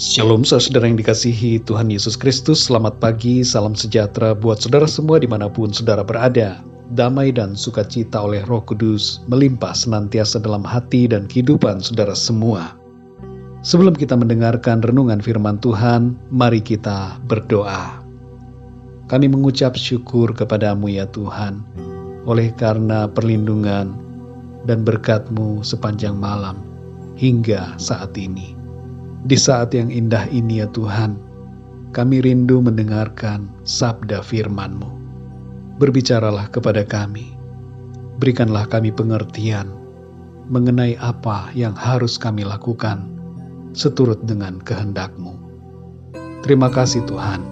Shalom saudara yang dikasihi Tuhan Yesus Kristus, selamat pagi, salam sejahtera buat saudara semua dimanapun saudara berada. Damai dan sukacita oleh Roh Kudus melimpah senantiasa dalam hati dan kehidupan saudara semua. Sebelum kita mendengarkan renungan firman Tuhan, mari kita berdoa. Kami mengucap syukur kepadamu ya Tuhan, oleh karena perlindungan dan berkat-Mu sepanjang malam hingga saat ini. Di saat yang indah ini ya Tuhan, kami rindu mendengarkan sabda firman-Mu. Berbicaralah kepada kami, berikanlah kami pengertian mengenai apa yang harus kami lakukan seturut dengan kehendak-Mu. Terima kasih Tuhan,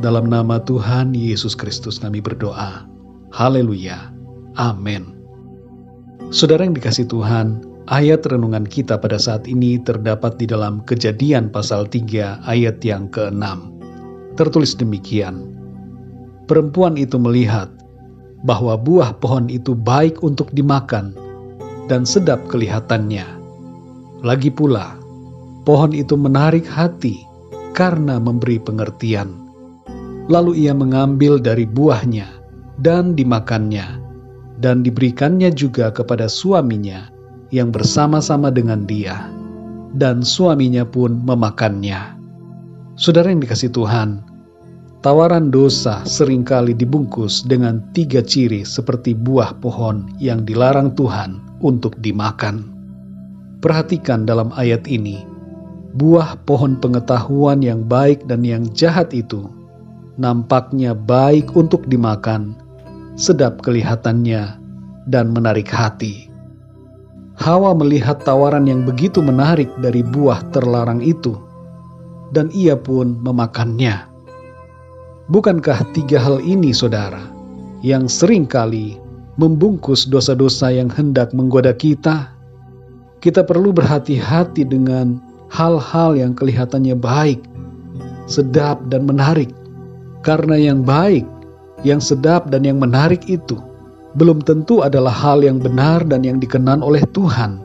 dalam nama Tuhan Yesus Kristus kami berdoa. Haleluya, amin. Saudara yang dikasih Tuhan, ayat renungan kita pada saat ini terdapat di dalam Kejadian pasal 3 ayat yang ke-6. Tertulis demikian, perempuan itu melihat bahwa buah pohon itu baik untuk dimakan dan sedap kelihatannya. Lagi pula, pohon itu menarik hati karena memberi pengertian. Lalu ia mengambil dari buahnya dan dimakannya, dan diberikannya juga kepada suaminya yang bersama-sama dengan dia, dan suaminya pun memakannya. Saudara yang dikasih Tuhan, tawaran dosa seringkali dibungkus dengan 3 ciri seperti buah pohon yang dilarang Tuhan untuk dimakan. Perhatikan dalam ayat ini, buah pohon pengetahuan yang baik dan yang jahat itu nampaknya baik untuk dimakan, sedap kelihatannya, dan menarik hati. Hawa melihat tawaran yang begitu menarik dari buah terlarang itu, dan ia pun memakannya. Bukankah 3 hal ini, saudara, yang seringkali membungkus dosa-dosa yang hendak menggoda kita? Kita perlu berhati-hati dengan hal-hal yang kelihatannya baik, sedap, dan menarik. Karena yang baik, yang sedap, dan yang menarik itu belum tentu adalah hal yang benar dan yang dikenan oleh Tuhan.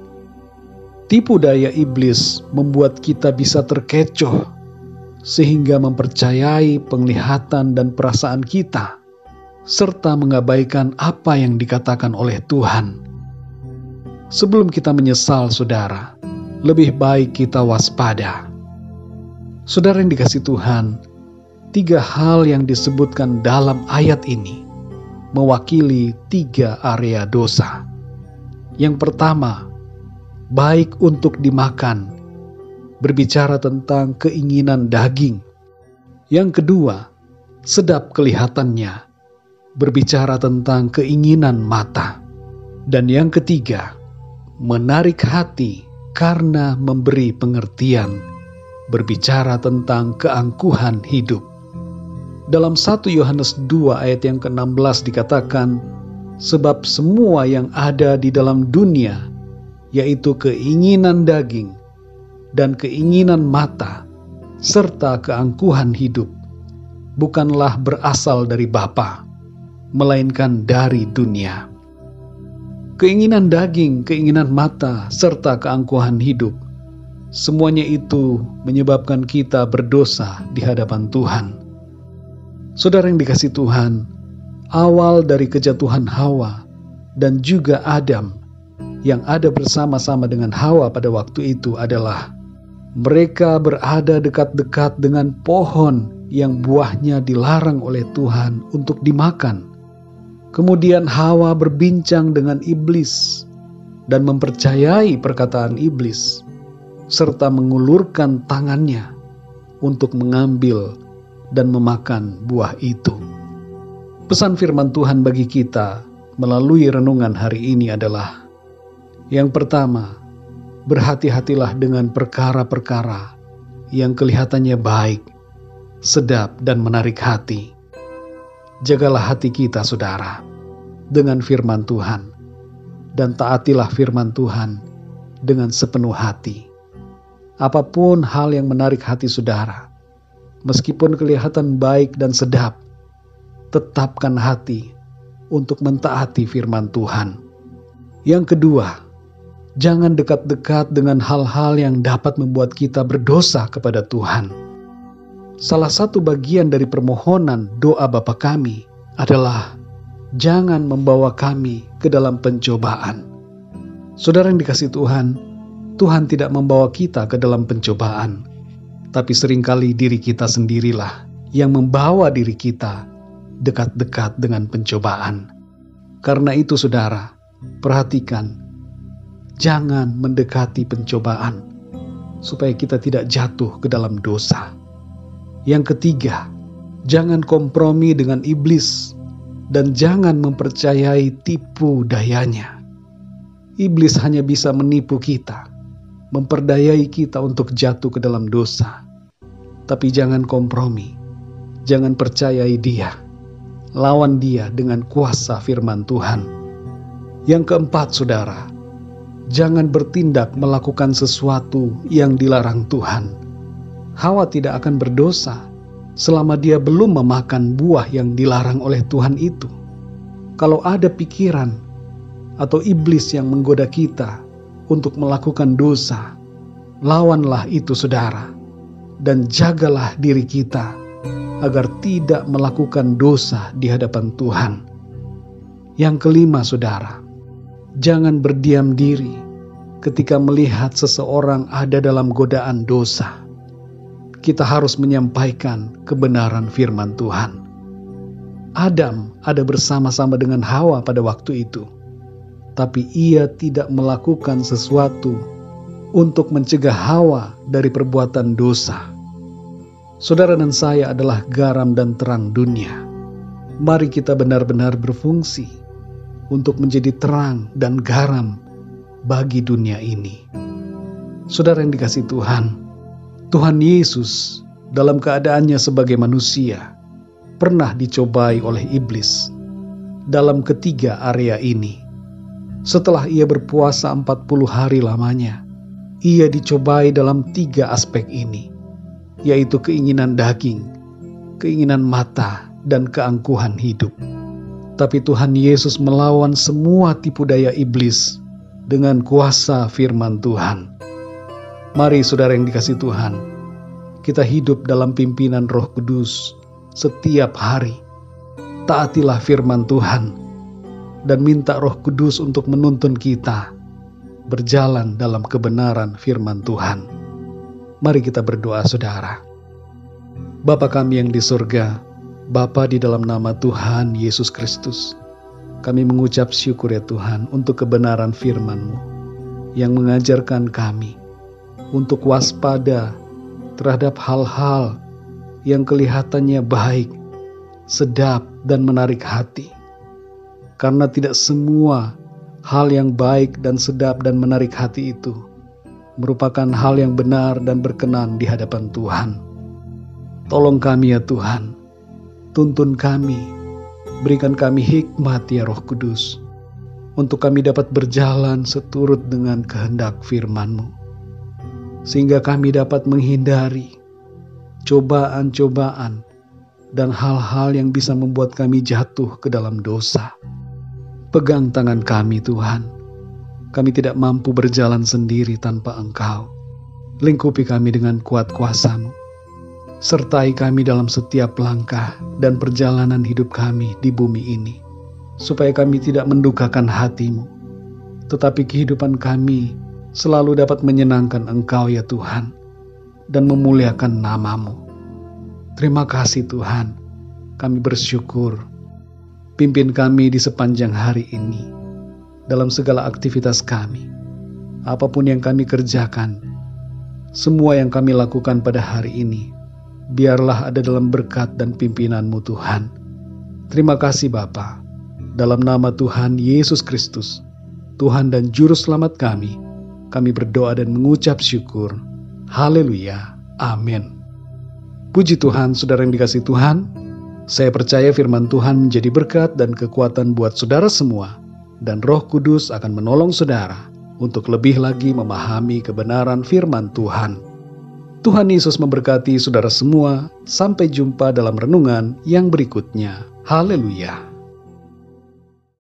Tipu daya iblis membuat kita bisa terkecoh, sehingga mempercayai penglihatan dan perasaan kita, serta mengabaikan apa yang dikatakan oleh Tuhan. Sebelum kita menyesal, saudara, lebih baik kita waspada. Saudara yang dikasih Tuhan, 3 hal yang disebutkan dalam ayat ini mewakili 3 area dosa. Yang pertama, baik untuk dimakan, berbicara tentang keinginan daging. Yang kedua, sedap kelihatannya, berbicara tentang keinginan mata. Dan yang ketiga, menarik hati karena memberi pengertian, berbicara tentang keangkuhan hidup. Dalam 1 Yohanes 2 ayat yang ke-16 dikatakan, sebab semua yang ada di dalam dunia, yaitu keinginan daging dan keinginan mata, serta keangkuhan hidup, bukanlah berasal dari Bapa, melainkan dari dunia. Keinginan daging, keinginan mata, serta keangkuhan hidup, semuanya itu menyebabkan kita berdosa di hadapan Tuhan. Saudara yang dikasih Tuhan, awal dari kejatuhan Hawa dan juga Adam yang ada bersama-sama dengan Hawa pada waktu itu adalah mereka berada dekat-dekat dengan pohon yang buahnya dilarang oleh Tuhan untuk dimakan. Kemudian Hawa berbincang dengan iblis dan mempercayai perkataan iblis, serta mengulurkan tangannya untuk mengambil dan memakan buah itu. Pesan firman Tuhan bagi kita melalui renungan hari ini adalah, yang pertama, berhati-hatilah dengan perkara-perkara yang kelihatannya baik, sedap, dan menarik hati. Jagalah hati kita, saudara, dengan firman Tuhan, dan taatilah firman Tuhan dengan sepenuh hati. Apapun hal yang menarik hati saudara, meskipun kelihatan baik dan sedap, tetapkan hati untuk mentaati firman Tuhan. Yang kedua, Jangan dekat-dekat dengan hal-hal yang dapat membuat kita berdosa kepada Tuhan. Salah satu bagian dari permohonan doa Bapa Kami adalah jangan membawa kami ke dalam pencobaan. Saudara yang dikasihi Tuhan, Tuhan tidak membawa kita ke dalam pencobaan, tapi seringkali diri kita sendirilah yang membawa diri kita dekat-dekat dengan pencobaan. Karena itu saudara, perhatikan, jangan mendekati pencobaan, supaya kita tidak jatuh ke dalam dosa. Yang ketiga, jangan kompromi dengan iblis, dan jangan mempercayai tipu dayanya. Iblis hanya bisa menipu kita, memperdayai kita untuk jatuh ke dalam dosa. Tapi jangan kompromi, jangan percayai dia. Lawan dia dengan kuasa firman Tuhan. Yang keempat saudara, jangan bertindak melakukan sesuatu yang dilarang Tuhan. Hawa tidak akan berdosa selama dia belum memakan buah yang dilarang oleh Tuhan itu. Kalau ada pikiran atau iblis yang menggoda kita untuk melakukan dosa, lawanlah itu saudara, dan jagalah diri kita agar tidak melakukan dosa di hadapan Tuhan. Yang kelima saudara, jangan berdiam diri ketika melihat seseorang ada dalam godaan dosa. Kita harus menyampaikan kebenaran firman Tuhan. Adam ada bersama-sama dengan Hawa pada waktu itu, tapi ia tidak melakukan sesuatu untuk mencegah Hawa dari perbuatan dosa. Saudara dan saya adalah garam dan terang dunia. Mari kita benar-benar berfungsi untuk menjadi terang dan garam bagi dunia ini. Saudara yang dikasihi Tuhan, Tuhan Yesus dalam keadaannya sebagai manusia pernah dicobai oleh iblis dalam ketiga area ini. Setelah ia berpuasa 40 hari lamanya, ia dicobai dalam tiga aspek ini, yaitu keinginan daging, keinginan mata, dan keangkuhan hidup. Tapi Tuhan Yesus melawan semua tipu daya iblis dengan kuasa firman Tuhan. Mari saudara yang dikasihi Tuhan, kita hidup dalam pimpinan Roh Kudus setiap hari. Taatilah firman Tuhan dan minta Roh Kudus untuk menuntun kita berjalan dalam kebenaran firman Tuhan. Mari kita berdoa saudara. Bapa kami yang di surga, Bapa di dalam nama Tuhan Yesus Kristus, kami mengucap syukur ya Tuhan untuk kebenaran firman-Mu yang mengajarkan kami untuk waspada terhadap hal-hal yang kelihatannya baik, sedap, dan menarik hati. Karena tidak semua hal yang baik dan sedap dan menarik hati itu merupakan hal yang benar dan berkenan di hadapan Tuhan. Tolong kami ya Tuhan. Tuntun kami, berikan kami hikmat ya Roh Kudus, untuk kami dapat berjalan seturut dengan kehendak firman-Mu, sehingga kami dapat menghindari cobaan-cobaan dan hal-hal yang bisa membuat kami jatuh ke dalam dosa. Pegang tangan kami Tuhan, kami tidak mampu berjalan sendiri tanpa Engkau. Lingkupi kami dengan kuat kuasa-Mu. Sertai kami dalam setiap langkah dan perjalanan hidup kami di bumi ini, supaya kami tidak mendukakan hati-Mu, tetapi kehidupan kami selalu dapat menyenangkan Engkau ya Tuhan, dan memuliakan nama-Mu. Terima kasih Tuhan, kami bersyukur. Pimpin kami di sepanjang hari ini, dalam segala aktivitas kami, apapun yang kami kerjakan, semua yang kami lakukan pada hari ini, biarlah ada dalam berkat dan pimpinan-Mu Tuhan. Terima kasih Bapa. Dalam nama Tuhan Yesus Kristus, Tuhan dan Juru Selamat kami, kami berdoa dan mengucap syukur. Haleluya. Amin. Puji Tuhan, saudara yang dikasihi Tuhan. Saya percaya firman Tuhan menjadi berkat dan kekuatan buat saudara semua. Dan Roh Kudus akan menolong saudara untuk lebih lagi memahami kebenaran firman Tuhan. Tuhan Yesus memberkati saudara semua. Sampai jumpa dalam renungan yang berikutnya. Haleluya.